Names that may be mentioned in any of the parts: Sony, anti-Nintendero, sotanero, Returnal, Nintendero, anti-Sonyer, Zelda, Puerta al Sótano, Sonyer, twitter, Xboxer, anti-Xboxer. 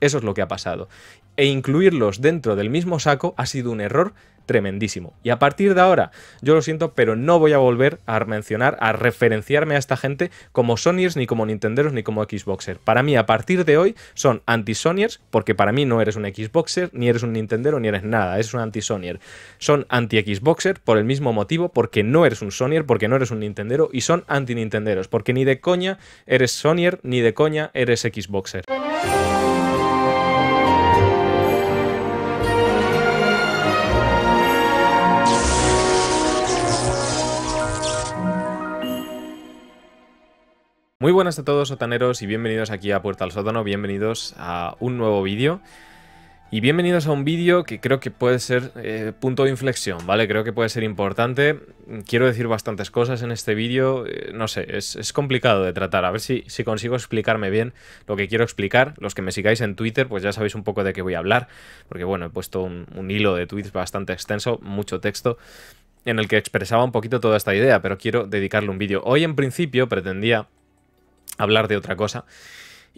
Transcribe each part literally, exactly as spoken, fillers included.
Eso es lo que ha pasado. E incluirlos dentro del mismo saco ha sido un error tremendísimo. Y a partir de ahora, yo lo siento, pero no voy a volver a mencionar, a referenciarme a esta gente como Sonyers, ni como Nintenderos, ni como Xboxer. Para mí, a partir de hoy, son anti-Sonyers, porque para mí no eres un Xboxer, ni eres un Nintendero, ni eres nada. Eres un anti-Sonyer. Son anti-Xboxer por el mismo motivo, porque no eres un Sonyer, porque no eres un Nintendero, y son anti-Nintenderos, porque ni de coña eres Sonyer, ni de coña eres Xboxer. Muy buenas a todos, sotaneros, y bienvenidos aquí a Puerta al Sótano, bienvenidos a un nuevo vídeo. Y bienvenidos a un vídeo que creo que puede ser eh, punto de inflexión, ¿vale? Creo que puede ser importante. Quiero decir bastantes cosas en este vídeo, eh, no sé, es, es complicado de tratar. A ver si, si consigo explicarme bien lo que quiero explicar. Los que me sigáis en Twitter, pues ya sabéis un poco de qué voy a hablar, porque bueno, he puesto un, un hilo de tweets bastante extenso, mucho texto, en el que expresaba un poquito toda esta idea, pero quiero dedicarle un vídeo. Hoy en principio pretendía hablar de otra cosa,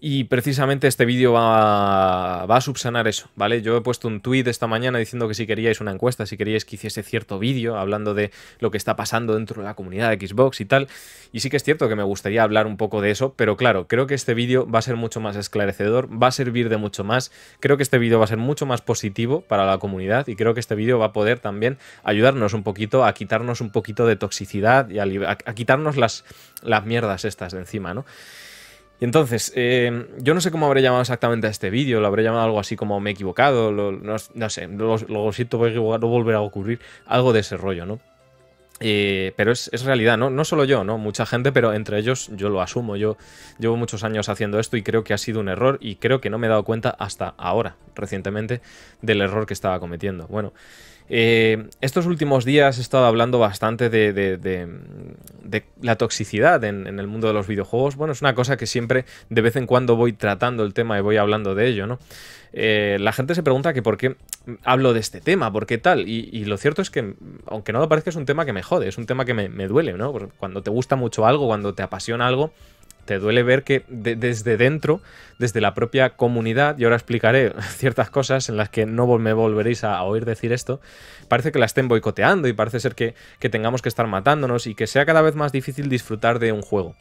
y precisamente este vídeo va, va a subsanar eso, ¿vale? Yo he puesto un tuit esta mañana diciendo que si queríais una encuesta, si queríais que hiciese cierto vídeo hablando de lo que está pasando dentro de la comunidad de Xbox y tal, y sí que es cierto que me gustaría hablar un poco de eso, pero claro, creo que este vídeo va a ser mucho más esclarecedor, va a servir de mucho más, creo que este vídeo va a ser mucho más positivo para la comunidad, y creo que este vídeo va a poder también ayudarnos un poquito a quitarnos un poquito de toxicidad y a, a, a quitarnos las, las mierdas estas de encima, ¿no? Y entonces, eh, yo no sé cómo habré llamado exactamente a este vídeo, lo habré llamado algo así como me he equivocado, lo, no, no sé, lo, lo siento, no volverá a ocurrir, algo de ese rollo, ¿no? Eh, pero es, es realidad, ¿no? No solo yo, ¿no? Mucha gente, pero entre ellos yo lo asumo, yo llevo muchos años haciendo esto y creo que ha sido un error, y creo que no me he dado cuenta hasta ahora, recientemente, del error que estaba cometiendo. Bueno, Eh, estos últimos días he estado hablando bastante de, de, de, de la toxicidad en, en el mundo de los videojuegos. Bueno, es una cosa que siempre de vez en cuando voy tratando el tema y voy hablando de ello, ¿no? Eh, la gente se pregunta que por qué hablo de este tema, por qué tal, y, y lo cierto es que, aunque no lo parezca, es un tema que me jode, es un tema que me, me duele, ¿no? Porque cuando te gusta mucho algo, cuando te apasiona algo, te duele ver que de, desde dentro, desde la propia comunidad, y ahora explicaré ciertas cosas en las que no me volveréis a, a oír decir esto, parece que la estén boicoteando y parece ser que, que tengamos que estar matándonos y que sea cada vez más difícil disfrutar de un juego.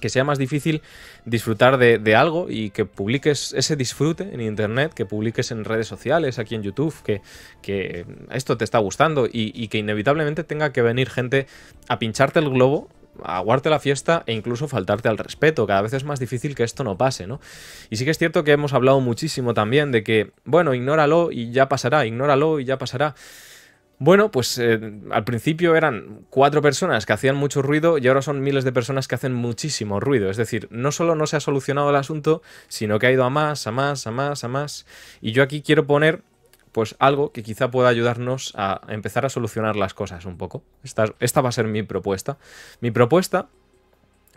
Que sea más difícil disfrutar de, de algo y que publiques ese disfrute en internet, que publiques en redes sociales, aquí en YouTube, que, que esto te está gustando y, y que inevitablemente tenga que venir gente a pincharte el globo, aguarte la fiesta e incluso faltarte al respeto. Cada vez es más difícil que esto no pase, ¿no? Y sí que es cierto que hemos hablado muchísimo también de que, bueno, ignóralo y ya pasará, ignóralo y ya pasará. Bueno, pues eh, al principio eran cuatro personas que hacían mucho ruido y ahora son miles de personas que hacen muchísimo ruido. Es decir, no solo no se ha solucionado el asunto, sino que ha ido a más, a más, a más, a más. Y yo aquí quiero poner pues algo que quizá pueda ayudarnos a empezar a solucionar las cosas un poco. Esta, esta va a ser mi propuesta. Mi propuesta,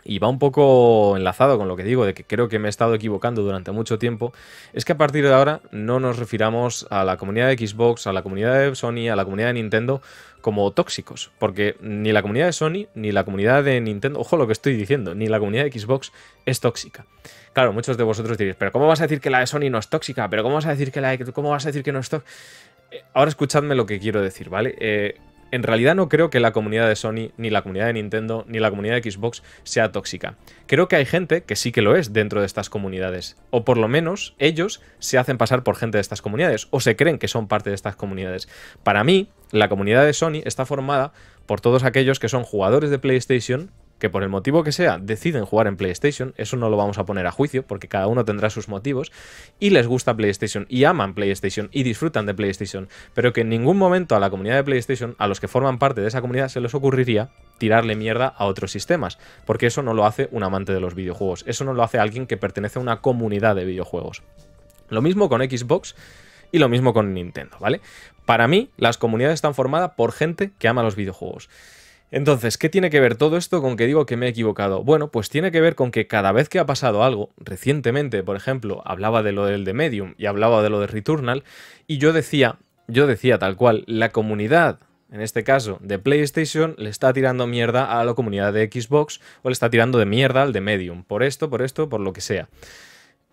y va un poco enlazado con lo que digo, de que creo que me he estado equivocando durante mucho tiempo, es que a partir de ahora no nos refiramos a la comunidad de Xbox, a la comunidad de Sony, a la comunidad de Nintendo como tóxicos, porque ni la comunidad de Sony, ni la comunidad de Nintendo, ojo lo que estoy diciendo, ni la comunidad de Xbox es tóxica. Claro, muchos de vosotros diréis, pero ¿cómo vas a decir que la de Sony no es tóxica? ¿Pero cómo vas a decir que la de... ¿Cómo vas a decir que no es tóxica? Ahora escuchadme lo que quiero decir, ¿vale? Eh, en realidad no creo que la comunidad de Sony, ni la comunidad de Nintendo, ni la comunidad de Xbox sea tóxica. Creo que hay gente que sí que lo es dentro de estas comunidades, o por lo menos ellos se hacen pasar por gente de estas comunidades, o se creen que son parte de estas comunidades. Para mí, la comunidad de Sony está formada por todos aquellos que son jugadores de PlayStation, que por el motivo que sea deciden jugar en PlayStation, eso no lo vamos a poner a juicio porque cada uno tendrá sus motivos, y les gusta PlayStation y aman PlayStation y disfrutan de PlayStation, pero que en ningún momento a la comunidad de PlayStation, a los que forman parte de esa comunidad, se les ocurriría tirarle mierda a otros sistemas, porque eso no lo hace un amante de los videojuegos, eso no lo hace alguien que pertenece a una comunidad de videojuegos. Lo mismo con Xbox y lo mismo con Nintendo, ¿vale? Para mí, las comunidades están formadas por gente que ama los videojuegos. Entonces, ¿qué tiene que ver todo esto con que digo que me he equivocado? Bueno, pues tiene que ver con que cada vez que ha pasado algo, recientemente, por ejemplo, hablaba de lo del de Medium y hablaba de lo de Returnal, y yo decía, yo decía tal cual, la comunidad, en este caso, de PlayStation, le está tirando mierda a la comunidad de Xbox, o le está tirando de mierda al de Medium, por esto, por esto, por lo que sea.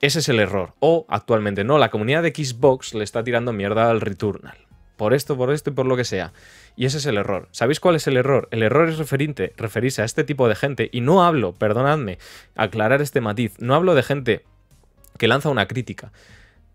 Ese es el error. O, actualmente, no, la comunidad de Xbox le está tirando mierda al Returnal. Por esto, por esto y por lo que sea. Y ese es el error. ¿Sabéis cuál es el error? El error es referirte, referirse a este tipo de gente. Y no hablo, perdonadme, aclarar este matiz. No hablo de gente que lanza una crítica.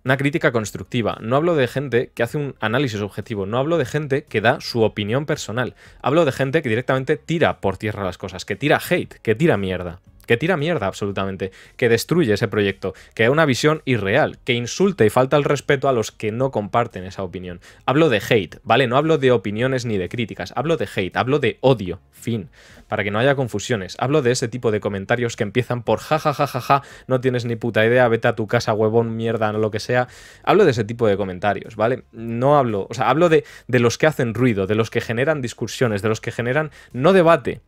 Una crítica constructiva. No hablo de gente que hace un análisis objetivo. No hablo de gente que da su opinión personal. Hablo de gente que directamente tira por tierra las cosas. Que tira hate, que tira mierda. Que tira mierda absolutamente, que destruye ese proyecto, que da una visión irreal, que insulta y falta el respeto a los que no comparten esa opinión. Hablo de hate, ¿vale? No hablo de opiniones ni de críticas, hablo de hate, hablo de odio, fin, para que no haya confusiones. Hablo de ese tipo de comentarios que empiezan por ja, ja, ja, ja, ja, no tienes ni puta idea, vete a tu casa, huevón, mierda, lo que sea. Hablo de ese tipo de comentarios, ¿vale? No hablo, o sea, hablo de, de los que hacen ruido, de los que generan discusiones, de los que generan no debate,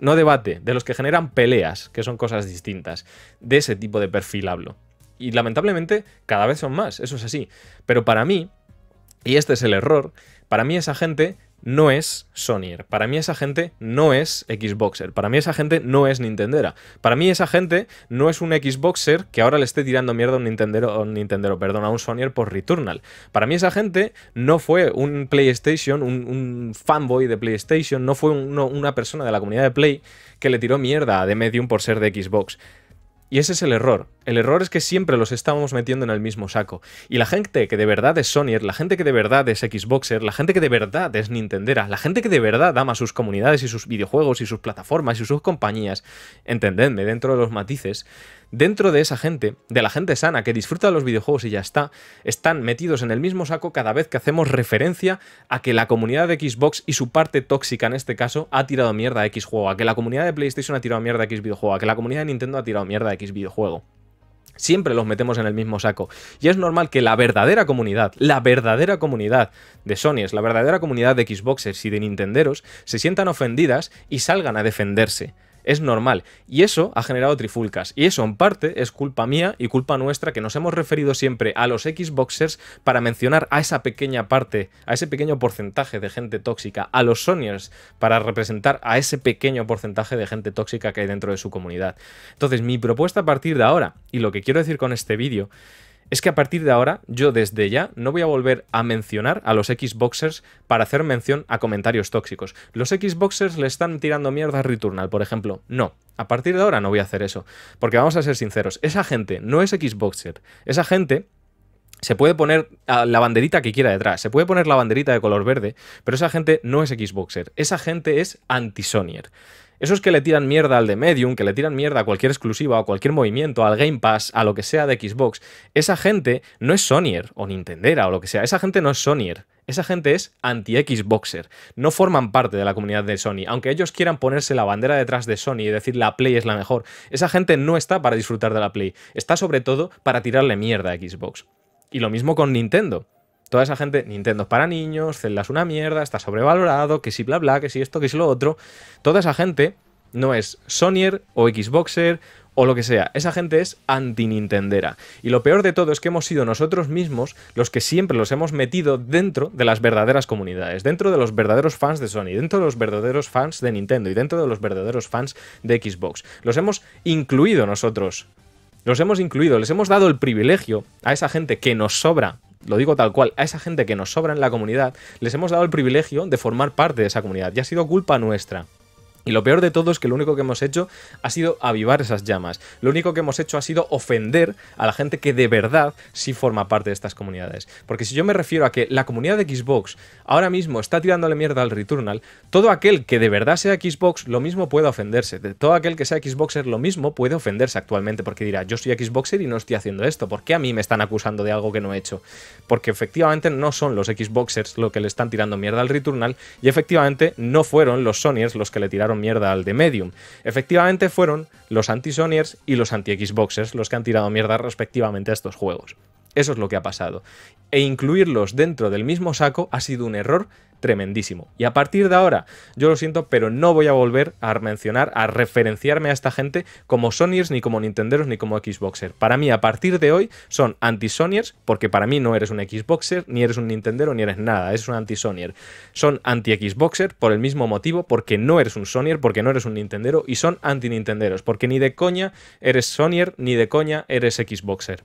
No debate, de los que generan peleas, que son cosas distintas. De ese tipo de perfil hablo. Y lamentablemente cada vez son más, eso es así. Pero para mí, y este es el error, para mí esa gente no es Sonyer, para mí esa gente no es Xboxer, para mí esa gente no es Nintendera, para mí esa gente no es un Xboxer que ahora le esté tirando mierda a un Nintendero, a un Nintendero, perdón, a un Sonyer por Returnal. Para mí esa gente no fue un PlayStation, un, un fanboy de PlayStation, no fue un, no, una persona de la comunidad de Play que le tiró mierda a The Medium por ser de Xbox. Y ese es el error. El error es que siempre los estamos metiendo en el mismo saco. Y la gente que de verdad es Sonyer, la gente que de verdad es Xboxer, la gente que de verdad es Nintendera, la gente que de verdad ama sus comunidades y sus videojuegos y sus plataformas y sus compañías, entendedme, dentro de los matices, dentro de esa gente, de la gente sana que disfruta de los videojuegos y ya está, están metidos en el mismo saco cada vez que hacemos referencia a que la comunidad de Xbox y su parte tóxica en este caso ha tirado mierda a X juego, a que la comunidad de PlayStation ha tirado mierda a X videojuego, a que la comunidad de Nintendo ha tirado mierda a X videojuego. Siempre los metemos en el mismo saco. Y es normal que la verdadera comunidad, la verdadera comunidad de Sonyers, la verdadera comunidad de Xboxers y de Nintenderos se sientan ofendidas y salgan a defenderse. Es normal. Y eso ha generado trifulcas. Y eso, en parte, es culpa mía y culpa nuestra que nos hemos referido siempre a los Xboxers para mencionar a esa pequeña parte, a ese pequeño porcentaje de gente tóxica, a los Sonyers para representar a ese pequeño porcentaje de gente tóxica que hay dentro de su comunidad. Entonces, mi propuesta a partir de ahora, y lo que quiero decir con este vídeo, es que a partir de ahora, yo desde ya no voy a volver a mencionar a los Xboxers para hacer mención a comentarios tóxicos. Los Xboxers le están tirando mierda a Returnal, por ejemplo. No, a partir de ahora no voy a hacer eso. Porque vamos a ser sinceros, esa gente no es Xboxer. Esa gente se puede poner la banderita que quiera detrás, se puede poner la banderita de color verde, pero esa gente no es Xboxer. Esa gente es anti-Sonyer. Esos que le tiran mierda al de Medium, que le tiran mierda a cualquier exclusiva, a cualquier movimiento, al Game Pass, a lo que sea de Xbox, esa gente no es Sonyer o Nintendera o lo que sea, esa gente no es Sonyer, esa gente es anti-Xboxer, no forman parte de la comunidad de Sony, aunque ellos quieran ponerse la bandera detrás de Sony y decir la Play es la mejor, esa gente no está para disfrutar de la Play, está sobre todo para tirarle mierda a Xbox. Y lo mismo con Nintendo. Toda esa gente, Nintendo es para niños, Zelda es una mierda, está sobrevalorado, que si bla bla, que si esto, que si lo otro. Toda esa gente no es Sonyer o Xboxer o lo que sea. Esa gente es anti-Nintendera. Y lo peor de todo es que hemos sido nosotros mismos los que siempre los hemos metido dentro de las verdaderas comunidades, dentro de los verdaderos fans de Sony, dentro de los verdaderos fans de Nintendo y dentro de los verdaderos fans de Xbox. Los hemos incluido nosotros. Los hemos incluido, les hemos dado el privilegio a esa gente que nos sobra. Lo digo tal cual, a esa gente que nos sobra en la comunidad, les hemos dado el privilegio de formar parte de esa comunidad y ha sido culpa nuestra. Y lo peor de todo es que lo único que hemos hecho ha sido avivar esas llamas. Lo único que hemos hecho ha sido ofender a la gente que de verdad sí forma parte de estas comunidades. Porque si yo me refiero a que la comunidad de Xbox ahora mismo está tirándole mierda al Returnal, todo aquel que de verdad sea Xbox lo mismo puede ofenderse. De todo aquel que sea Xboxer lo mismo puede ofenderse actualmente. Porque dirá, yo soy Xboxer y no estoy haciendo esto. ¿Por qué a mí me están acusando de algo que no he hecho? Porque efectivamente no son los Xboxers los que le están tirando mierda al Returnal y efectivamente no fueron los Sonyers los que le tiraron mierda al de Medium. Efectivamente fueron los anti-Sonyers y los anti-Xboxers los que han tirado mierda respectivamente a estos juegos. Eso es lo que ha pasado. E incluirlos dentro del mismo saco ha sido un error tremendísimo. Y a partir de ahora, yo lo siento, pero no voy a volver a mencionar, a referenciarme a esta gente como Sonyers, ni como Nintenderos, ni como Xboxer. Para mí, a partir de hoy, son anti-Sonyers, porque para mí no eres un Xboxer, ni eres un Nintendero, ni eres nada. Eres un anti-Sonyer. Son anti-Xboxer por el mismo motivo, porque no eres un Sonyer, porque no eres un Nintendero, y son anti-Nintenderos, porque ni de coña eres Sonyer, ni de coña eres Xboxer.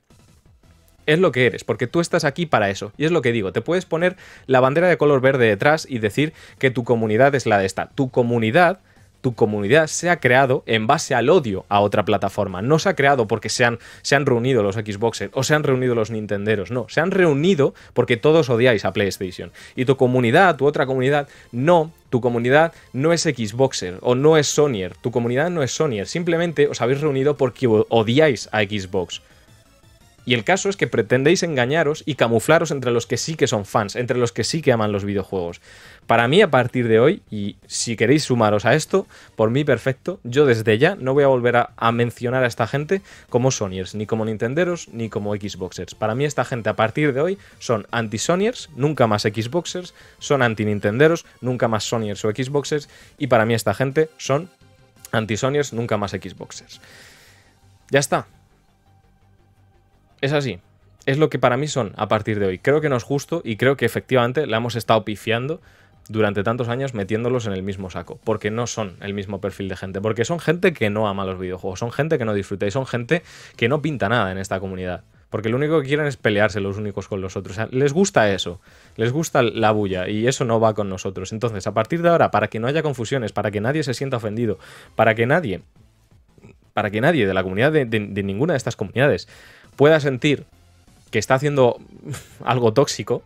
Es lo que eres, porque tú estás aquí para eso. Y es lo que digo, te puedes poner la bandera de color verde detrás y decir que tu comunidad es la de esta. Tu comunidad, tu comunidad se ha creado en base al odio a otra plataforma. No se ha creado porque se han, se han reunido los Xboxers o se han reunido los Nintenderos. No, se han reunido porque todos odiáis a PlayStation. Y tu comunidad, tu otra comunidad, no... Tu comunidad no es Xboxer o no es Sonyer. Tu comunidad no es Sonyer. Simplemente os habéis reunido porque odiáis a Xbox. Y el caso es que pretendéis engañaros y camuflaros entre los que sí que son fans, entre los que sí que aman los videojuegos. Para mí, a partir de hoy, y si queréis sumaros a esto, por mí perfecto, yo desde ya no voy a volver a, a mencionar a esta gente como Sonyers, ni como Nintenderos, ni como Xboxers. Para mí esta gente a partir de hoy son anti-Sonyers, nunca más Xboxers, son anti-Nintenderos, nunca más Sonyers o Xboxers, y para mí esta gente son anti-Sonyers, nunca más Xboxers. Ya está. Es así, es lo que para mí son a partir de hoy. Creo que no es justo y creo que efectivamente la hemos estado pifiando durante tantos años metiéndolos en el mismo saco, porque no son el mismo perfil de gente, porque son gente que no ama los videojuegos, son gente que no disfruta y son gente que no pinta nada en esta comunidad, porque lo único que quieren es pelearse los únicos con los otros. O sea, les gusta eso, les gusta la bulla y eso no va con nosotros. Entonces, a partir de ahora, para que no haya confusiones, para que nadie se sienta ofendido, para que nadie, para que nadie de la comunidad de, de, de ninguna de estas comunidades pueda sentir que está haciendo algo tóxico,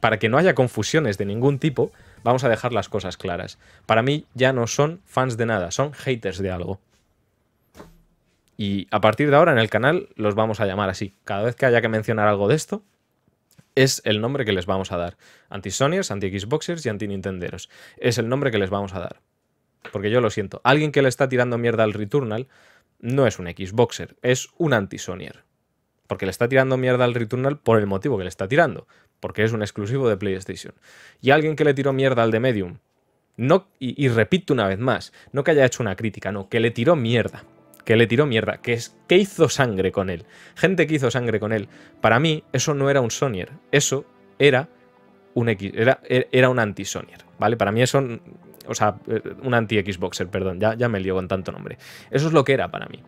para que no haya confusiones de ningún tipo, vamos a dejar las cosas claras. Para mí ya no son fans de nada, son haters de algo. Y a partir de ahora en el canal los vamos a llamar así. Cada vez que haya que mencionar algo de esto, es el nombre que les vamos a dar. Anti-Sonyers, anti-Xboxers y anti-Nintenderos. Es el nombre que les vamos a dar. Porque yo lo siento, alguien que le está tirando mierda al Returnal no es un Xboxer, es un anti-Sonyer. Porque le está tirando mierda al Returnal por el motivo que le está tirando. Porque es un exclusivo de PlayStation. Y alguien que le tiró mierda al de Medium. No, y, y repito una vez más. No que haya hecho una crítica. No, que le tiró mierda. Que le tiró mierda. Que, es, que hizo sangre con él. Gente que hizo sangre con él. Para mí, eso no era un Sonyer. Eso era un, era, era un anti-Sonyer. ¿Vale? Para mí eso... O sea, un anti-Xboxer, perdón. Ya, ya me lío con tanto nombre. Eso es lo que era para mí.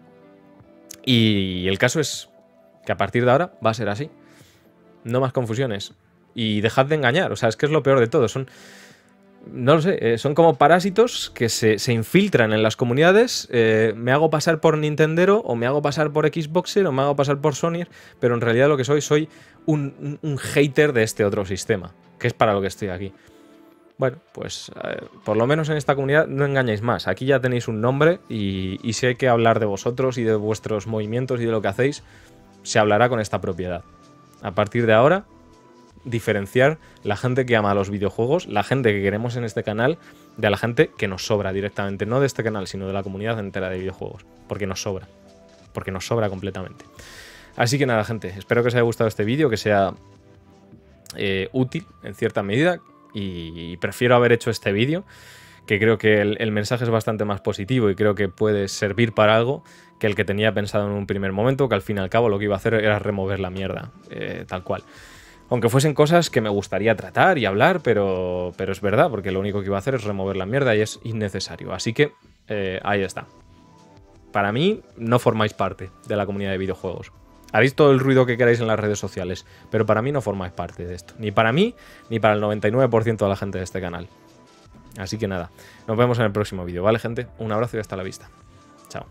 Y el caso es... que a partir de ahora va a ser así. No más confusiones. Y dejad de engañar. O sea, es que es lo peor de todo. Son, no lo sé, son como parásitos que se, se infiltran en las comunidades. Eh, me hago pasar por Nintendero, o me hago pasar por Xboxer, o me hago pasar por Sonyer, pero en realidad lo que soy, soy un, un hater de este otro sistema, que es para lo que estoy aquí. Bueno, pues eh, por lo menos en esta comunidad no engañéis más. Aquí ya tenéis un nombre y, y si hay que hablar de vosotros y de vuestros movimientos y de lo que hacéis, se hablará con esta propiedad. A partir de ahora, diferenciar la gente que ama los videojuegos, la gente que queremos en este canal, de la gente que nos sobra directamente. No de este canal, sino de la comunidad entera de videojuegos. Porque nos sobra. Porque nos sobra completamente. Así que nada, gente. Espero que os haya gustado este vídeo, que sea eh, útil en cierta medida. Y prefiero haber hecho este vídeo, que creo que el, el mensaje es bastante más positivo y creo que puede servir para algo, que el que tenía pensado en un primer momento, que al fin y al cabo lo que iba a hacer era remover la mierda, eh, tal cual. Aunque fuesen cosas que me gustaría tratar y hablar, pero, pero es verdad, porque lo único que iba a hacer es remover la mierda y es innecesario. Así que eh, ahí está. Para mí, no formáis parte de la comunidad de videojuegos. Haréis todo el ruido que queráis en las redes sociales, pero para mí no formáis parte de esto. Ni para mí, ni para el noventa y nueve por ciento de la gente de este canal. Así que nada, nos vemos en el próximo vídeo, ¿vale, gente? Un abrazo y hasta la vista. Chao.